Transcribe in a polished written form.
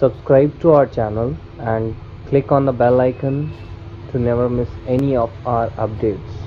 Subscribe to our channel and click on the bell icon to never miss any of our updates.